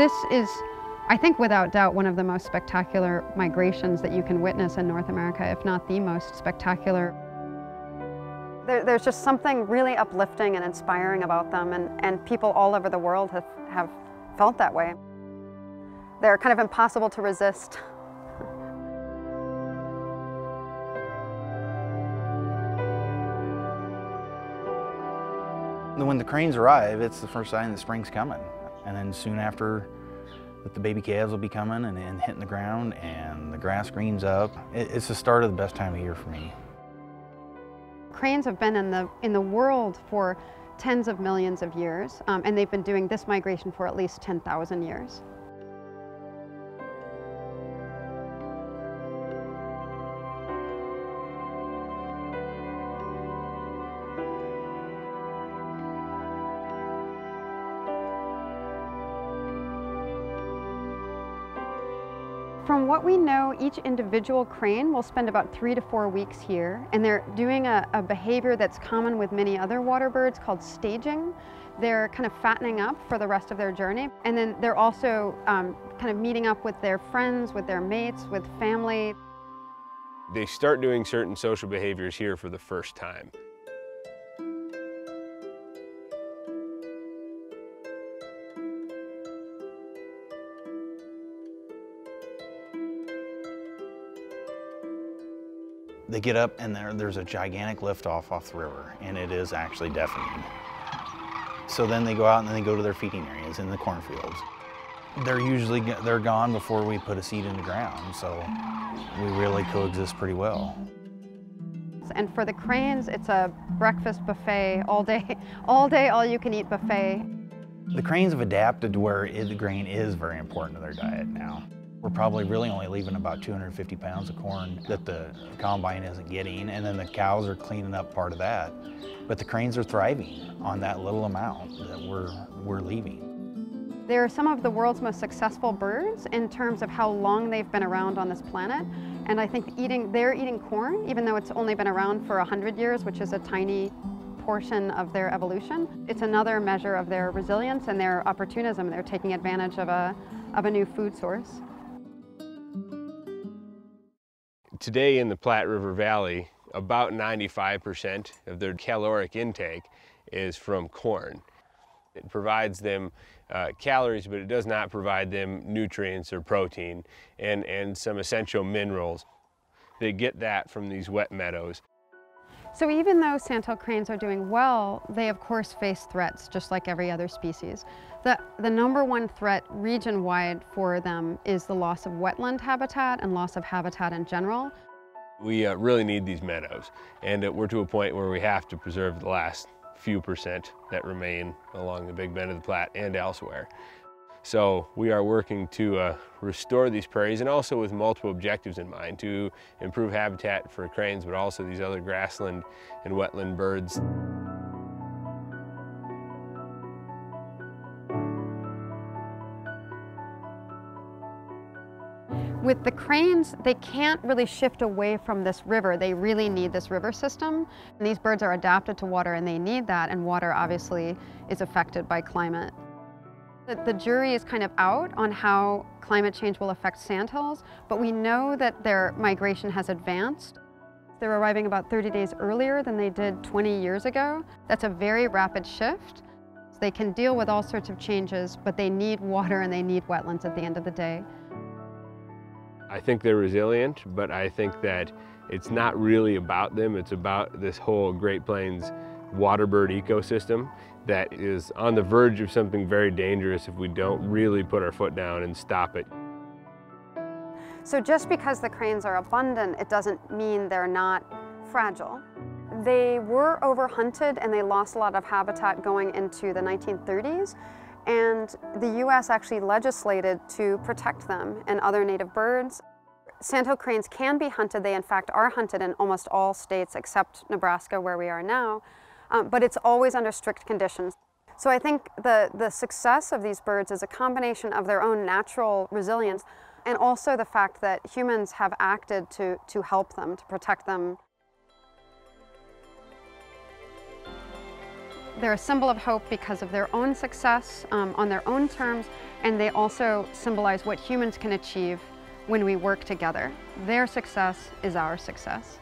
This is, I think without doubt, one of the most spectacular migrations that you can witness in North America, if not the most spectacular. There's just something really uplifting and inspiring about them, and people all over the world have felt that way. They're kind of impossible to resist. When the cranes arrive, it's the first sign that spring's coming. And then soon after that, the baby calves will be coming and hitting the ground, and the grass greens up. It's the start of the best time of year for me. Cranes have been in the world for tens of millions of years, and they've been doing this migration for at least 10,000 years. From what we know, each individual crane will spend about 3 to 4 weeks here, and they're doing a behavior that's common with many other water birds called staging. They're kind of fattening up for the rest of their journey, and then they're also kind of meeting up with their friends, with their mates, with family. They start doing certain social behaviors here for the first time. They get up and there's a gigantic liftoff off the river, and it is actually deafening. So then they go out and then they go to their feeding areas in the cornfields. They're gone before we put a seed in the ground, so we really coexist pretty well. And for the cranes, it's a breakfast buffet all day, all-you-can-eat buffet. The cranes have adapted to where the grain is very important to their diet now. We're probably really only leaving about 250 pounds of corn that the combine isn't getting, and then the cows are cleaning up part of that. But the cranes are thriving on that little amount that we're leaving. They're some of the world's most successful birds in terms of how long they've been around on this planet. And I think they're eating corn, even though it's only been around for 100 years, which is a tiny portion of their evolution. It's another measure of their resilience and their opportunism. They're taking advantage of a new food source. Today in the Platte River Valley, about 95% of their caloric intake is from corn. It provides them calories, but it does not provide them nutrients or protein and some essential minerals. They get that from these wet meadows. So even though sandhill cranes are doing well, they of course face threats just like every other species. The number one threat region-wide for them is the loss of wetland habitat and loss of habitat in general. We really need these meadows, and we're to a point where we have to preserve the last few percent that remain along the Big Bend of the Platte and elsewhere. So we are working to restore these prairies, and also with multiple objectives in mind, to improve habitat for cranes, but also these other grassland and wetland birds. With the cranes, they can't really shift away from this river. They really need this river system. And these birds are adapted to water, and they need that, and water obviously is affected by climate. The jury is kind of out on how climate change will affect sandhills, but we know that their migration has advanced. They're arriving about 30 days earlier than they did 20 years ago. That's a very rapid shift. They can deal with all sorts of changes, but they need water and they need wetlands at the end of the day. I think they're resilient, but I think that it's not really about them. It's about this whole Great Plains waterbird ecosystem that is on the verge of something very dangerous if we don't really put our foot down and stop it. So just because the cranes are abundant, it doesn't mean they're not fragile. They were overhunted and they lost a lot of habitat going into the 1930s, and the US actually legislated to protect them and other native birds. Sandhill cranes can be hunted. They in fact are hunted in almost all states except Nebraska, where we are now. But it's always under strict conditions. So I think the success of these birds is a combination of their own natural resilience and also the fact that humans have acted to help them, to protect them. They're a symbol of hope because of their own success on their own terms, and they also symbolize what humans can achieve when we work together. Their success is our success.